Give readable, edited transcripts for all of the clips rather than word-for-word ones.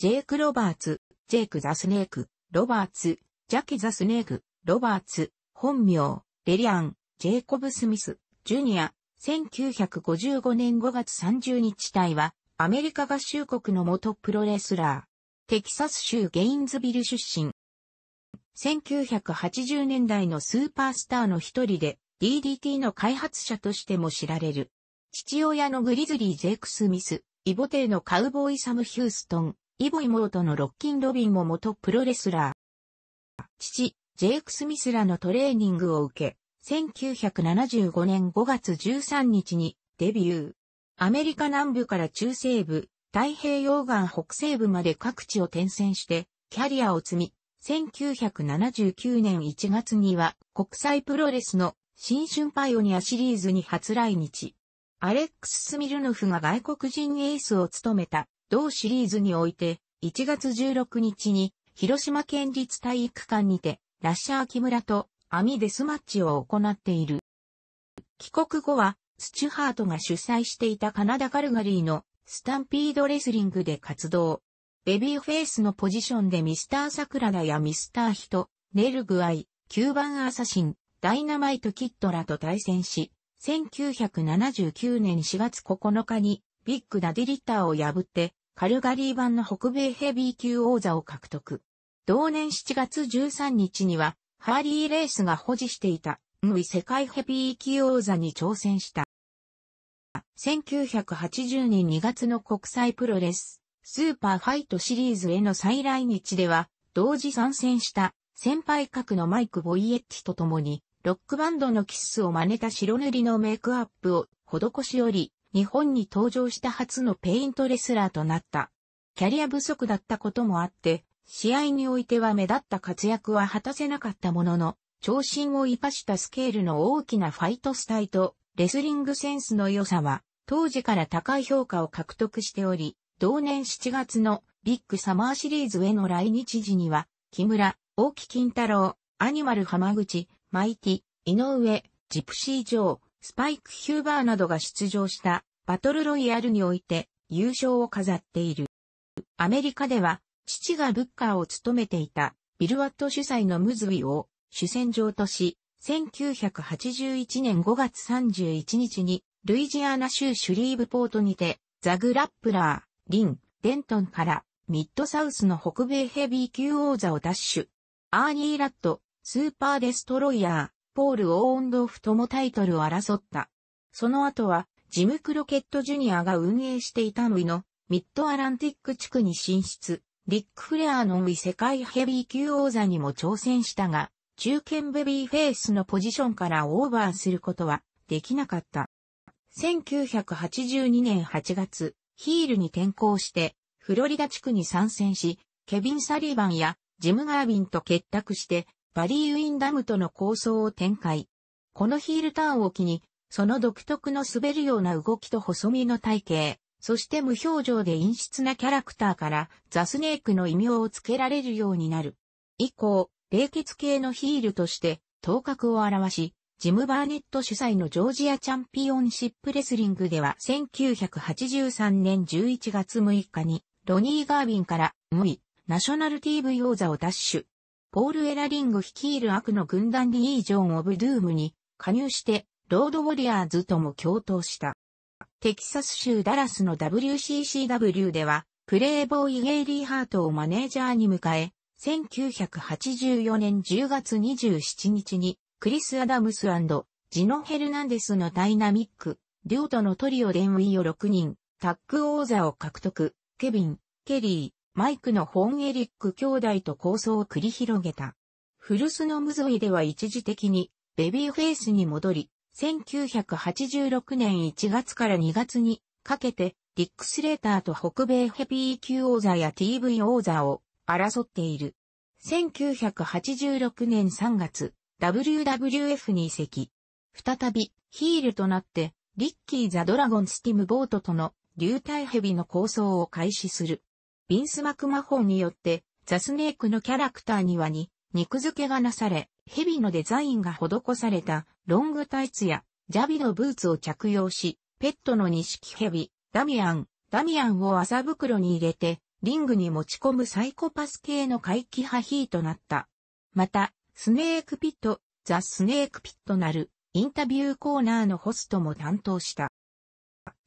ジェイク・ロバーツ、ジェイク・ザ・スネーク、ロバーツ、ジャキ・ザ・スネーク、ロバーツ、本名、レリアン、ジェイコブ・スミス、ジュニア、1955年5月30日隊は、アメリカ合衆国の元プロレスラー、テキサス州ゲインズビル出身。1980年代のスーパースターの一人で、DDT の開発者としても知られる。父親のグリズリー・ジェイク・スミス、異母弟のカウボーイ・サム・ヒューストン、異母妹のロッキン・ロビンも元プロレスラー。父、ジェイク・スミスらのトレーニングを受け、1975年5月13日にデビュー。アメリカ南部から中西部、太平洋岸北西部まで各地を転戦してキャリアを積み、1979年1月には国際プロレスの新春パイオニアシリーズに初来日。アレックス・スミルノフが外国人エースを務めた同シリーズにおいて1月16日に広島県立体育館にてラッシャー木村と網デスマッチを行っている。帰国後は、スチュハートが主催していたカナダ・カルガリーのスタンピードレスリングで活動。ベビーフェイスのポジションでミスター・サクラダやミスター・ヒト、ネルグアイ、9番アサシン、ダイナマイト・キッドらと対戦し、1979年4月9日にビッグ・ダディ・リッターを破って、カルガリー版の北米ヘビー級王座を獲得。同年7月13日には、ハーリー・レースが保持していた、WCW世界ヘビー級王座に挑戦した。1980年2月の国際プロレス、スーパーファイトシリーズへの再来日では、同時参戦した、先輩格のマイク・ボイエッティと共に、ロックバンドのキッスを真似た白塗りのメイクアップを、施しより、日本に登場した初のペイントレスラーとなった。キャリア不足だったこともあって、試合においては目立った活躍は果たせなかったものの、長身を生かしたスケールの大きなファイトスタイルとレスリングセンスの良さは、当時から高い評価を獲得しており、同年7月のビッグサマーシリーズへの来日時には、木村、大木金太郎、アニマル浜口、マイティ、井上、ジプシー・ジョー、スパイク・ヒューバーなどが出場したバトルロイヤルにおいて優勝を飾っている。アメリカでは、父がブッカーを務めていたビル・ワット主催のMSWAを主戦場とし、1981年5月31日にルイジアナ州シュリーブポートにてザ・グラップラー、リン・デントンからミッドサウスの北米ヘビー級王座を奪取。アーニー・ラッド、スーパーデストロイヤー、ポール・オーンドーフともタイトルを争った。その後はジム・クロケット・ジュニアが運営していたMSWAのミッドアランティック地区に進出。リック・フレアのWCW世界ヘビー級王座にも挑戦したが、中堅ベビーフェイスのポジションからオーバーすることはできなかった。1982年8月、ヒールに転向して、フロリダ地区に参戦し、ケビン・サリバンやジム・ガービンと結託して、バリー・ウィンダムとの抗争を展開。このヒールターンを機に、その独特の滑るような動きと細身の体型。そして無表情で陰湿なキャラクターからザ・スネークの異名を付けられるようになる。以降、冷血系のヒールとして頭角を現し、ジム・バーネット主催のジョージアチャンピオンシップレスリングでは1983年11月6日にロニー・ガービンからMSWAナショナル TV 王座を奪取。ポール・エラリング率いる悪の軍団リージョン・オブ・ドゥームに加入してロード・ウォリアーズとも共闘した。テキサス州ダラスの WCCW では、プレイボーイ・ゲイリー・ハートをマネージャーに迎え、1984年10月27日に、クリス・アダムス&ジノ・ヘルナンデスのダイナミック、デュオとのトリオでMSWAを6人、タッグ王座を獲得、ケビン、ケリー、マイクのホーン・エリック兄弟と抗争を繰り広げた。古巣のMSWAでは一時的に、ベビーフェイスに戻り、1986年1月から2月にかけてリック・スレーターと北米ヘビー級王座や TV 王座を争っている。1986年3月、WWF に移籍。再びヒールとなってリッキー・ザ・ドラゴン・スティムボートとの流体ヘビの抗争を開始する。ビンス・マクマホンによってザ・スネークのキャラクターには肉付けがなされ、ヘビのデザインが施されたロングタイツやジャビのブーツを着用し、ペットのニシキヘビ、ダミアンを麻袋に入れて、リングに持ち込むサイコパス系の怪奇派ヒーとなった。また、スネークピット、ザ・スネークピットなるインタビューコーナーのホストも担当した。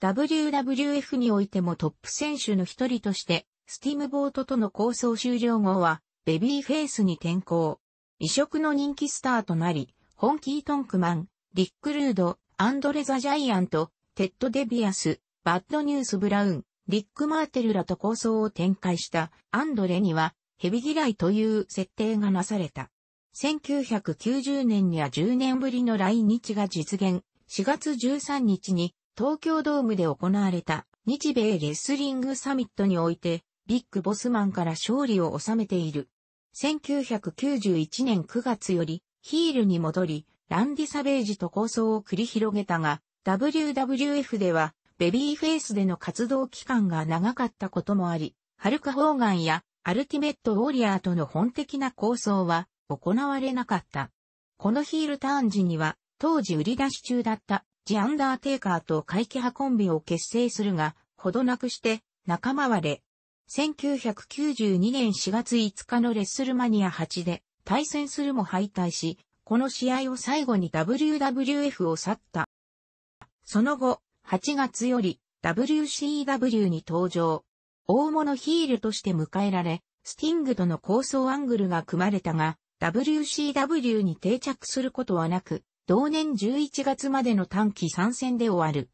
WWF においてもトップ選手の一人として、スティムボートとの抗争終了後は、ベビーフェイスに転向。異色の人気スターとなり、ホンキー・トンクマン、リック・ルード、アンドレ・ザ・ジャイアント、テッド・デビアス、バッド・ニュース・ブラウン、リック・マーテルらと抗争を展開したアンドレには、蛇嫌いという設定がなされた。1990年には10年ぶりの来日が実現、4月13日に東京ドームで行われた日米レスリングサミットにおいて、ビッグボスマンから勝利を収めている。1991年9月よりヒールに戻り、ランディ・サベージと抗争を繰り広げたが、WWF ではベビーフェイスでの活動期間が長かったこともあり、ハルク・ホーガンやアルティメット・ウォリアーとの本的な抗争は行われなかった。このヒールターン時には、当時売り出し中だったジ・アンダーテイカーと怪奇派コンビを結成するが、ほどなくして仲間割れ。1992年4月5日のレッスルマニア8で対戦するも敗退し、この試合を最後に WWF を去った。その後、8月より WCW に登場。大物ヒールとして迎えられ、スティングとの抗争アングルが組まれたが、WCW に定着することはなく、同年11月までの短期参戦で終わる。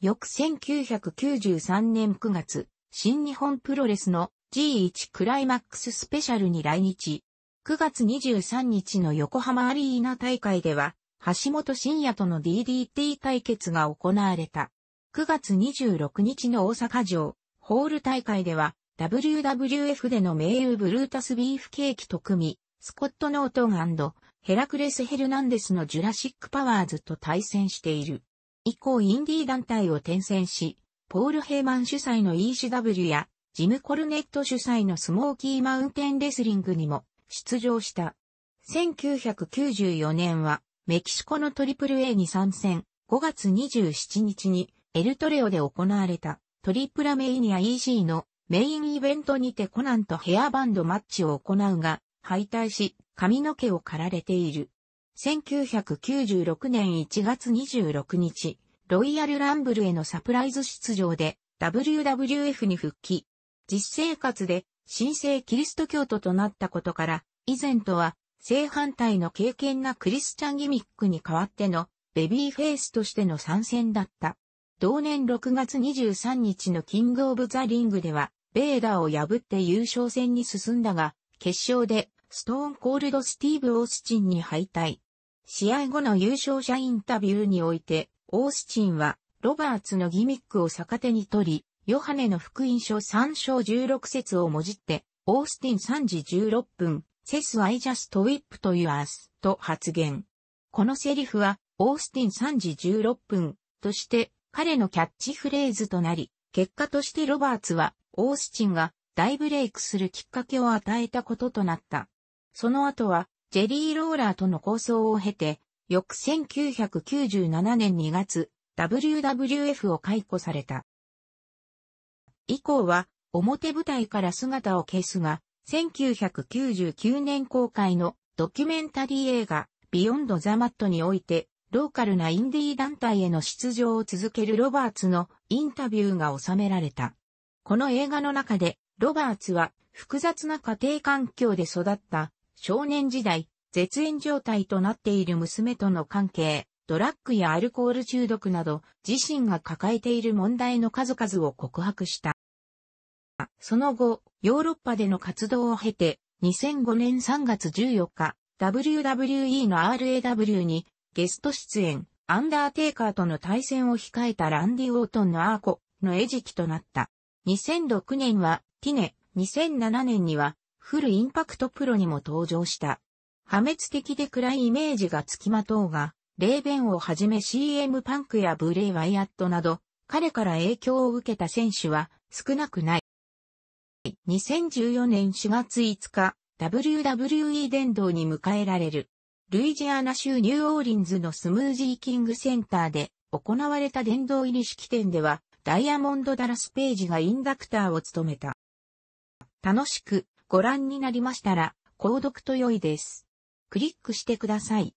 翌1993年9月、新日本プロレスの G1 クライマックススペシャルに来日。9月23日の横浜アリーナ大会では、橋本真也との DDT 対決が行われた。9月26日の大阪城ホール大会では、WWF での盟友ブルータスビーフケーキと組み、スコット・ノートン&ヘラクレス・ヘルナンデスのジュラシック・パワーズと対戦している。以降インディー団体を転戦し、ポール・ヘイマン主催の ECW や、ジム・コルネット主催のスモーキー・マウンテン・レスリングにも出場した。1994年は、メキシコの AAA に参戦、5月27日にエルトレオで行われた、トリプラメイニア EC のメインイベントにてコナンとヘアバンドマッチを行うが、敗退し、髪の毛を刈られている。1996年1月26日、ロイヤルランブルへのサプライズ出場で WWF に復帰。実生活で神聖キリスト教徒となったことから、以前とは正反対の敬虔なクリスチャンギミックに代わってのベビーフェイスとしての参戦だった。同年6月23日のキングオブザリングでは、ベーダーを破って優勝戦に進んだが、決勝でストーンコールドスティーブ・オースチンに敗退。試合後の優勝者インタビューにおいて、オースチンは、ロバーツのギミックを逆手に取り、ヨハネの福音書3章16節をもじって、オースティン3時16分、Says I just whip to your ass と発言。このセリフは、オースティン3時16分として、彼のキャッチフレーズとなり、結果としてロバーツは、オースチンが大ブレイクするきっかけを与えたこととなった。その後は、ジェリー・ローラーとの抗争を経て、翌1997年2月、WWF を解雇された。以降は、表舞台から姿を消すが、1999年公開のドキュメンタリー映画、ビヨンド・ザ・マットにおいて、ローカルなインディー団体への出場を続けるロバーツのインタビューが収められた。この映画の中で、ロバーツは、複雑な家庭環境で育った、少年時代、絶縁状態となっている娘との関係、ドラッグやアルコール中毒など、自身が抱えている問題の数々を告白した。その後、ヨーロッパでの活動を経て、2005年3月14日、WWE の RAW にゲスト出演、アンダーテイカーとの対戦を控えたランディ・オートンのアーコの餌食となった。2006年はティネ、2007年にはフルインパクトプロにも登場した。破滅的で暗いイメージがつきまとうが、レーベンをはじめ CM パンクやブレイ・ワイアットなど、彼から影響を受けた選手は少なくない。2014年4月5日、WWE 殿堂に迎えられる。ルイジアナ州ニューオーリンズのスムージーキングセンターで行われた殿堂入り式典では、ダイヤモンド・ダラス・ペイジがインダクターを務めた。楽しくご覧になりましたら、購読と良いです。クリックしてください。